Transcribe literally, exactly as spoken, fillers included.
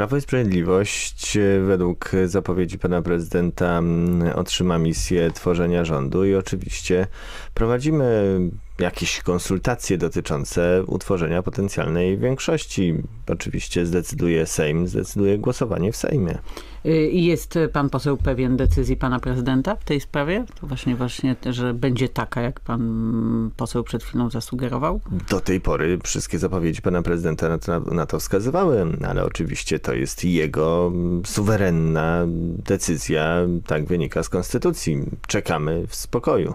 Prawo i Sprawiedliwość według zapowiedzi pana prezydenta otrzyma misję tworzenia rządu i oczywiście prowadzimy jakieś konsultacje dotyczące utworzenia potencjalnej większości. Oczywiście zdecyduje Sejm, zdecyduje głosowanie w Sejmie. I jest pan poseł pewien decyzji pana prezydenta w tej sprawie? To właśnie, właśnie, że będzie taka, jak pan poseł przed chwilą zasugerował? Do tej pory wszystkie zapowiedzi pana prezydenta na to, na to wskazywały, ale oczywiście to jest jego suwerenna decyzja, tak wynika z konstytucji. Czekamy w spokoju.